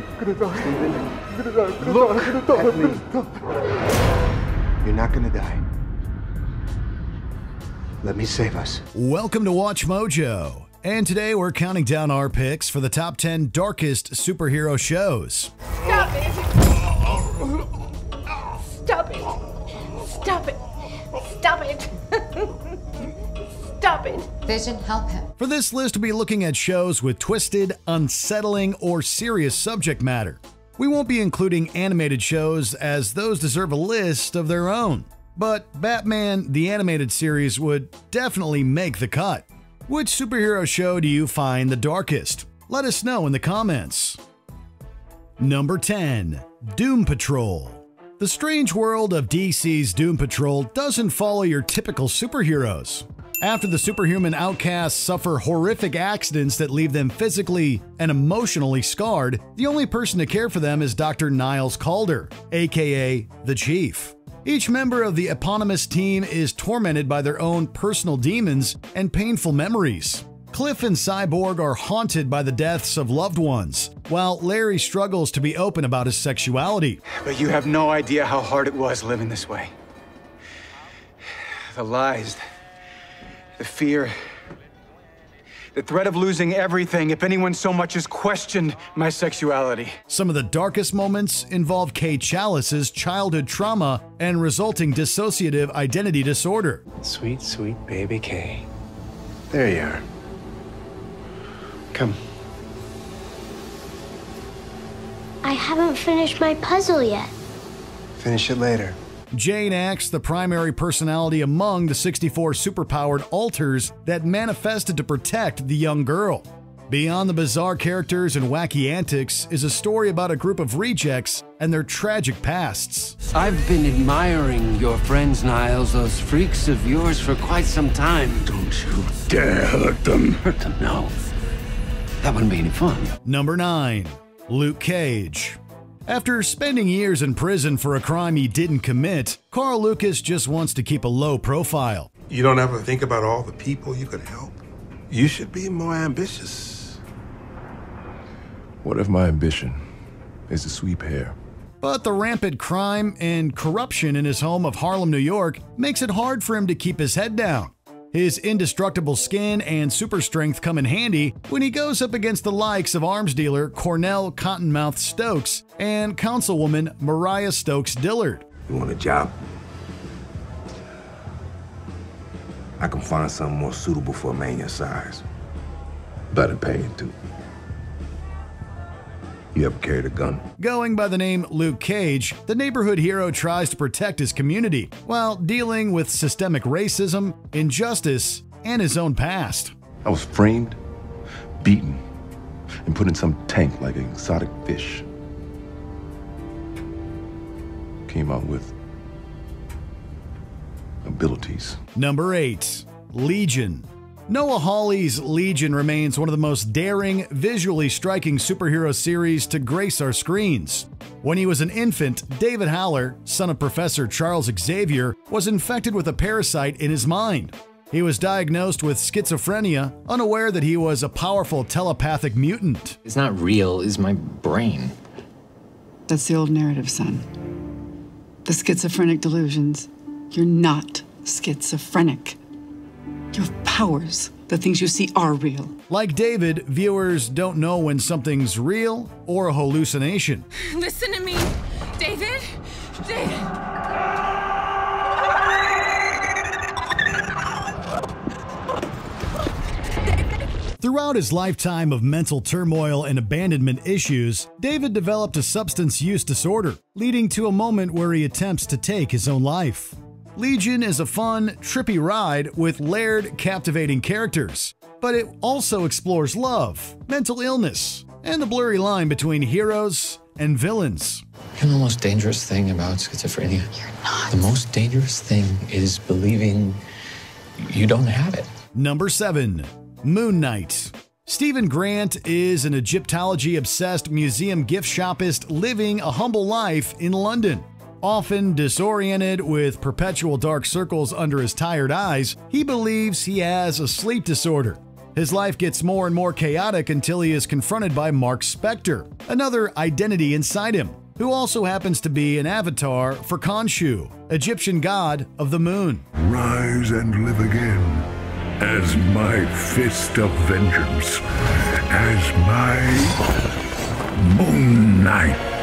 Stephen. Stephen, look at me. You're not gonna die. Let me save us. Welcome to Watch Mojo. And today we're counting down our picks for the top 10 darkest superhero shows. Stop it. Stop it. Stop it. Stop it. Stop it. Vision, help him. For this list, we'll be looking at shows with twisted, unsettling, or serious subject matter. We won't be including animated shows, as those deserve a list of their own. But Batman, the animated series, would definitely make the cut. Which superhero show do you find the darkest? Let us know in the comments. Number 10. Doom Patrol. The strange world of DC's Doom Patrol doesn't follow your typical superheroes. After the superhuman outcasts suffer horrific accidents that leave them physically and emotionally scarred, the only person to care for them is Dr. Niles Caulder, aka The Chief. Each member of the eponymous team is tormented by their own personal demons and painful memories. Cliff and Cyborg are haunted by the deaths of loved ones, while Larry struggles to be open about his sexuality. But you have no idea how hard it was living this way. The lies, the fear, the threat of losing everything if anyone so much as questioned my sexuality. Some of the darkest moments involve Kay Challice's childhood trauma and resulting dissociative identity disorder. Sweet, sweet baby Kay. There you are. Come. I haven't finished my puzzle yet. Finish it later. Jane Axe, the primary personality among the 64 superpowered alters that manifested to protect the young girl. Beyond the bizarre characters and wacky antics is a story about a group of rejects and their tragic pasts. I've been admiring your friends, Niles, those freaks of yours, for quite some time. Don't you dare hurt them. Hurt them? No. That wouldn't be any fun. Number 9. Luke Cage. After spending years in prison for a crime he didn't commit, Carl Lucas just wants to keep a low profile. You don't ever think about all the people you could help. You should be more ambitious. What if my ambition is to sweep hair? But the rampant crime and corruption in his home of Harlem, New York makes it hard for him to keep his head down. His indestructible skin and super strength come in handy when he goes up against the likes of arms dealer Cornell Cottonmouth Stokes and councilwoman Mariah Stokes Dillard. You want a job? I can find something more suitable for a man your size. Better paying too. You ever carried a gun? Going by the name Luke Cage, the neighborhood hero tries to protect his community while dealing with systemic racism, injustice, and his own past. I was framed, beaten, and put in some tank like an exotic fish. Came out with abilities. Number 8. Legion. Noah Hawley's Legion remains one of the most daring, visually striking superhero series to grace our screens. When he was an infant, David Haller, son of Professor Charles Xavier, was infected with a parasite in his mind. He was diagnosed with schizophrenia, unaware that he was a powerful telepathic mutant. It's not real, it's my brain. That's the old narrative, son. The schizophrenic delusions. You're not schizophrenic. Your powers, the things you see, are real. Like David, viewers don't know when something's real or a hallucination. Listen to me, David. David. Throughout his lifetime of mental turmoil and abandonment issues, David developed a substance use disorder, leading to a moment where he attempts to take his own life. Legion is a fun, trippy ride with layered, captivating characters, but it also explores love, mental illness, and the blurry line between heroes and villains. You know the most dangerous thing about schizophrenia? You're not. The most dangerous thing is believing you don't have it. Number 7. Moon Knight. Stephen Grant is an Egyptology-obsessed museum gift shopist living a humble life in London. Often disoriented with perpetual dark circles under his tired eyes, he believes he has a sleep disorder. His life gets more and more chaotic until he is confronted by Mark Spector, another identity inside him, who also happens to be an avatar for Khonshu, Egyptian god of the moon. Rise and live again, as my fist of vengeance, as my Moon Knight.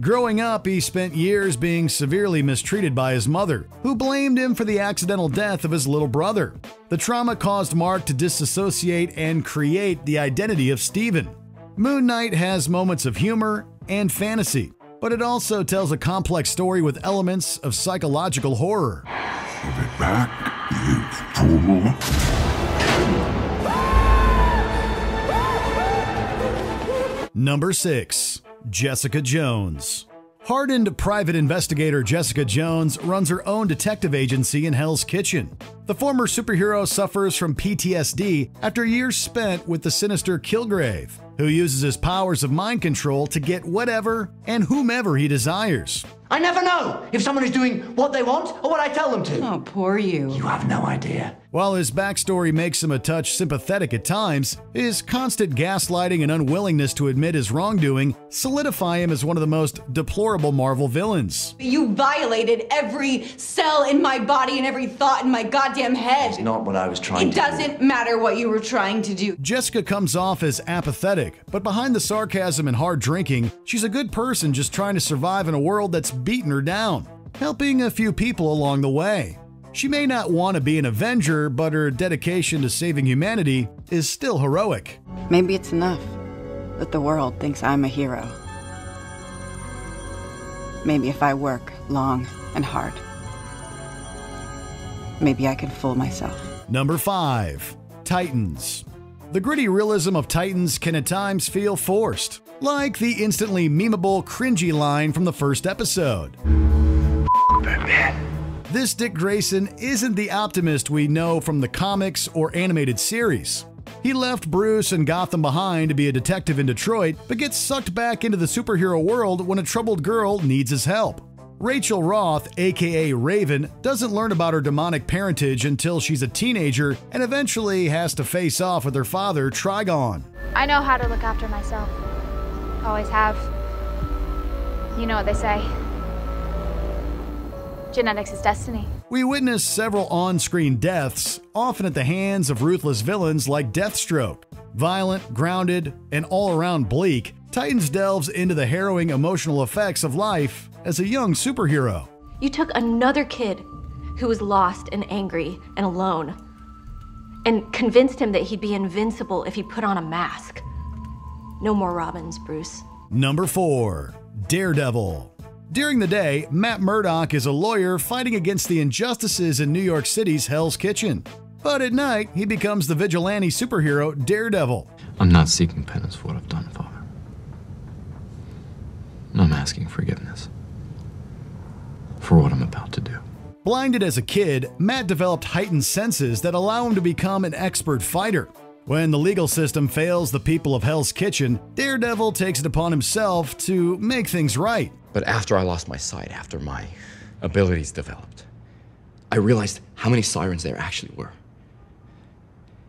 Growing up, he spent years being severely mistreated by his mother, who blamed him for the accidental death of his little brother. The trauma caused Mark to disassociate and create the identity of Stephen. Moon Knight has moments of humor and fantasy, but it also tells a complex story with elements of psychological horror. Give it back, you fool. Number 6, Jessica Jones. Hardened private investigator Jessica Jones runs her own detective agency in Hell's Kitchen. The former superhero suffers from PTSD after years spent with the sinister Kilgrave, who uses his powers of mind control to get whatever and whomever he desires. I never know if someone is doing what they want or what I tell them to. Oh, poor you. You have no idea. While his backstory makes him a touch sympathetic at times, his constant gaslighting and unwillingness to admit his wrongdoing solidify him as one of the most deplorable Marvel villains. You violated every cell in my body and every thought in my goddamn head. It's not what I was trying to do. It doesn't matter what you were trying to do. Jessica comes off as apathetic, but behind the sarcasm and hard drinking, she's a good person just trying to survive in a world that's beaten her down, helping a few people along the way. She may not want to be an Avenger, but her dedication to saving humanity is still heroic. Maybe it's enough that the world thinks I'm a hero. Maybe if I work long and hard, maybe I can fool myself. Number 5, Titans. The gritty realism of Titans can at times feel forced, like the instantly memeable, cringy line from the first episode. Batman. This Dick Grayson isn't the optimist we know from the comics or animated series. He left Bruce and Gotham behind to be a detective in Detroit, but gets sucked back into the superhero world when a troubled girl needs his help. Rachel Roth, aka Raven, doesn't learn about her demonic parentage until she's a teenager and eventually has to face off with her father, Trigon. I know how to look after myself. Always have. You know what they say. Genetics is destiny. We witness several on-screen deaths, often at the hands of ruthless villains like Deathstroke. Violent, grounded, and all-around bleak, Titans delves into the harrowing emotional effects of life as a young superhero. You took another kid who was lost and angry and alone and convinced him that he'd be invincible if he put on a mask. No more Robins, Bruce. Number 4, Daredevil. During the day, Matt Murdock is a lawyer fighting against the injustices in New York City's Hell's Kitchen. But at night, he becomes the vigilante superhero Daredevil. I'm not seeking penance for what I've done, Father. I'm asking forgiveness for what I'm about to do. Blinded as a kid, Matt developed heightened senses that allow him to become an expert fighter. When the legal system fails the people of Hell's Kitchen, Daredevil takes it upon himself to make things right. But after I lost my sight, after my abilities developed, I realized how many sirens there actually were,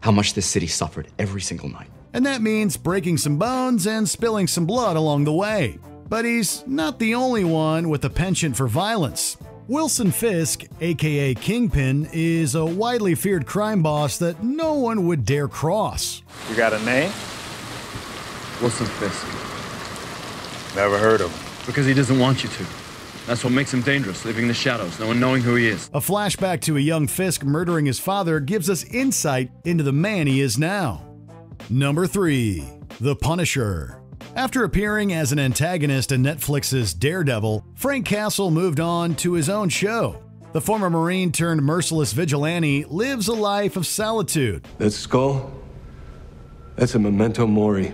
how much this city suffered every single night. And that means breaking some bones and spilling some blood along the way. But he's not the only one with a penchant for violence. Wilson Fisk, aka Kingpin, is a widely feared crime boss that no one would dare cross. You got a name? Wilson Fisk. Never heard of him. Because he doesn't want you to. That's what makes him dangerous, living in the shadows, no one knowing who he is. A flashback to a young Fisk murdering his father gives us insight into the man he is now. Number 3, The Punisher. After appearing as an antagonist in Netflix's Daredevil, Frank Castle moved on to his own show. The former Marine turned merciless vigilante lives a life of solitude. That skull, that's a memento mori.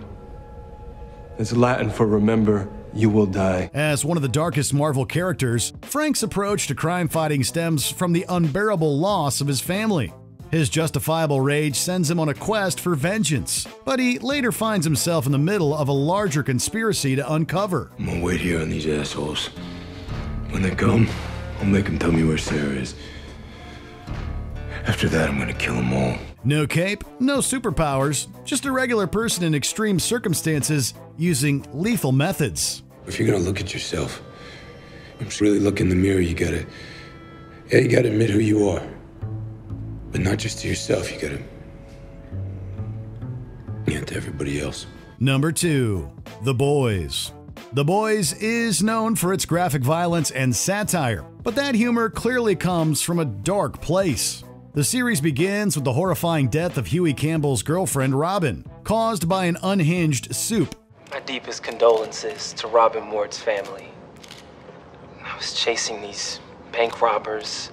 It's Latin for remember, you will die. As one of the darkest Marvel characters, Frank's approach to crime fighting stems from the unbearable loss of his family. His justifiable rage sends him on a quest for vengeance, but he later finds himself in the middle of a larger conspiracy to uncover. I'm gonna wait here on these assholes. When they come, I'll make them tell me where Sarah is. After that, I'm gonna kill them all. No cape, no superpowers, just a regular person in extreme circumstances using lethal methods. If you're gonna look at yourself, just really look in the mirror. You gotta admit who you are, but not just to yourself. You gotta to everybody else. Number 2. The Boys. The Boys is known for its graphic violence and satire, but that humor clearly comes from a dark place. The series begins with the horrifying death of Huey Campbell's girlfriend, Robin, caused by an unhinged soup. My deepest condolences to Robin Ward's family. I was chasing these bank robbers.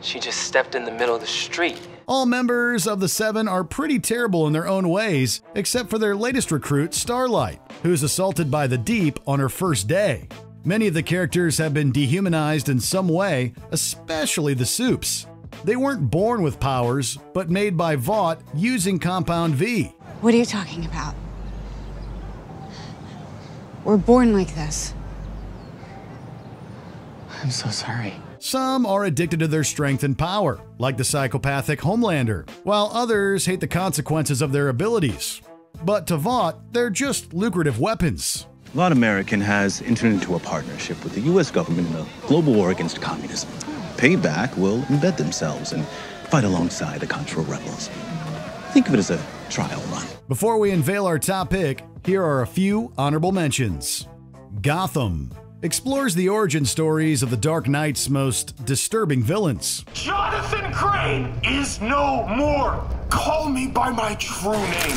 She just stepped in the middle of the street. All members of the Seven are pretty terrible in their own ways, except for their latest recruit, Starlight, who is assaulted by the Deep on her first day. Many of the characters have been dehumanized in some way, especially the Supes. They weren't born with powers, but made by Vought using Compound V. What are you talking about? We're born like this. I'm so sorry. Some are addicted to their strength and power, like the psychopathic Homelander, while others hate the consequences of their abilities. But to Vought, they're just lucrative weapons. Vought American has entered into a partnership with the U.S. government in a global war against communism. Payback will embed themselves and fight alongside the Contra rebels. Think of it as a trial run. Before we unveil our top pick, here are a few honorable mentions. Gotham explores the origin stories of the Dark Knight's most disturbing villains. Jonathan Crane is no more. Call me by my true name.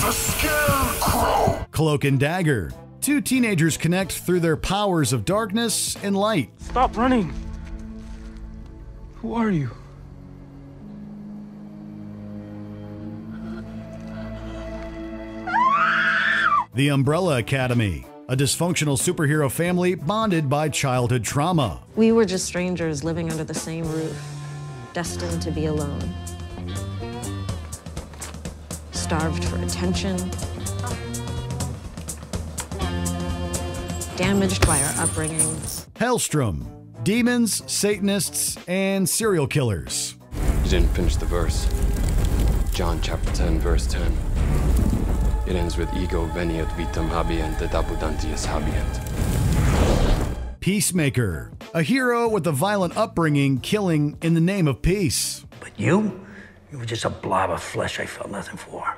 The Scarecrow. Cloak and Dagger. Two teenagers connect through their powers of darkness and light. Stop running. Who are you? The Umbrella Academy. A dysfunctional superhero family bonded by childhood trauma. We were just strangers living under the same roof, destined to be alone. Starved for attention. Damaged by our upbringings. Hellstrom. Demons, Satanists, and serial killers. You didn't finish the verse. John chapter 10, verse 10. It ends with ego veniet vitam habient et abundantius habient. Peacemaker. A hero with a violent upbringing killing in the name of peace. But you were just a blob of flesh I felt nothing for.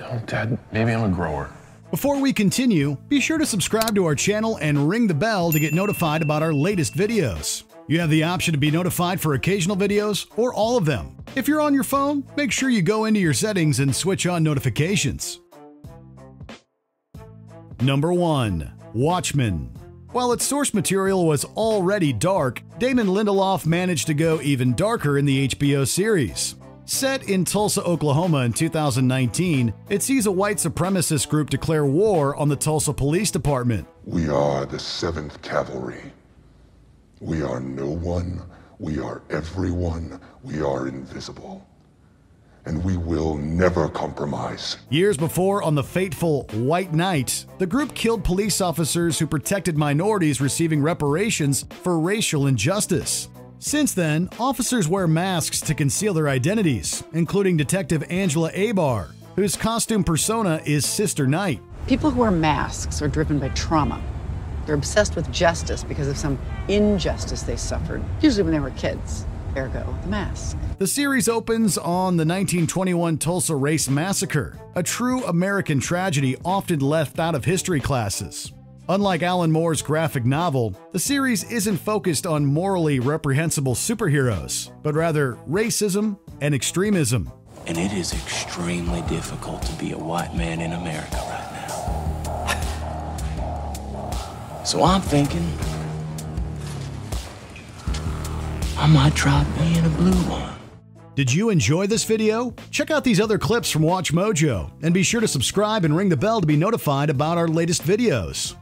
Oh, Dad, maybe I'm a grower. Before we continue, be sure to subscribe to our channel and ring the bell to get notified about our latest videos. You have the option to be notified for occasional videos or all of them. If you're on your phone, make sure you go into your settings and switch on notifications. Number 1. Watchmen. While its source material was already dark, Damon Lindelof managed to go even darker in the HBO series. Set in Tulsa, Oklahoma in 2019, it sees a white supremacist group declare war on the Tulsa Police Department. We are the 7th Cavalry. We are no one. We are everyone. We are invisible. And we will never compromise. Years before, on the fateful White Night, the group killed police officers who protected minorities receiving reparations for racial injustice. Since then, officers wear masks to conceal their identities, including Detective Angela Abar, whose costume persona is Sister Knight. People who wear masks are driven by trauma. They're obsessed with justice because of some injustice they suffered, usually when they were kids, ergo the mask. The series opens on the 1921 Tulsa Race Massacre, a true American tragedy often left out of history classes. Unlike Alan Moore's graphic novel, the series isn't focused on morally reprehensible superheroes, but rather racism and extremism. And it is extremely difficult to be a white man in America right now. So I'm thinking, I might try being a blue one. Did you enjoy this video? Check out these other clips from Watch Mojo, and be sure to subscribe and ring the bell to be notified about our latest videos.